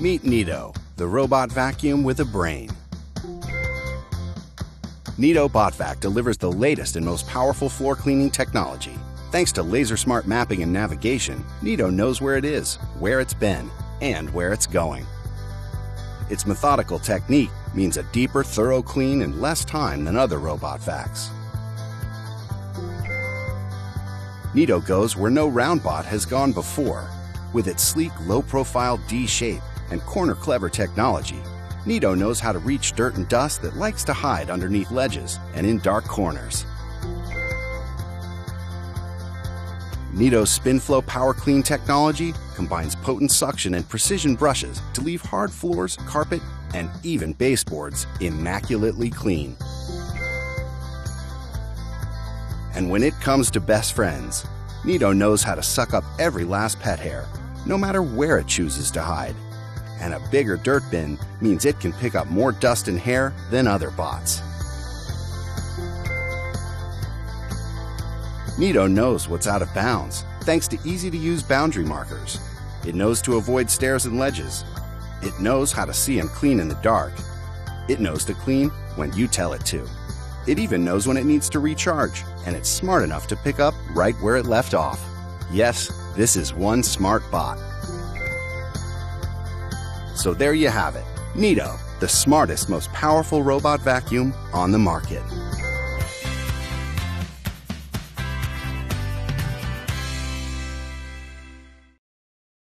Meet Neato, the robot vacuum with a brain. Neato BotVac delivers the latest and most powerful floor cleaning technology. Thanks to laser-smart mapping and navigation, Neato knows where it is, where it's been, and where it's going. Its methodical technique means a deeper, thorough clean in less time than other robot vacs. Neato goes where no roundbot has gone before. With its sleek, low-profile D-shape and corner-clever technology, Neato knows how to reach dirt and dust that likes to hide underneath ledges and in dark corners. Neato's Spinflow PowerClean technology combines potent suction and precision brushes to leave hard floors, carpet, and even baseboards immaculately clean. And when it comes to best friends, Neato knows how to suck up every last pet hair, no matter where it chooses to hide. And a bigger dirt bin means it can pick up more dust and hair than other bots. Neato knows what's out of bounds, thanks to easy-to-use boundary markers. It knows to avoid stairs and ledges. It knows how to see and clean in the dark. It knows to clean when you tell it to. It even knows when it needs to recharge, and it's smart enough to pick up right where it left off. Yes, this is one smart bot. So there you have it, Neato, the smartest, most powerful robot vacuum on the market.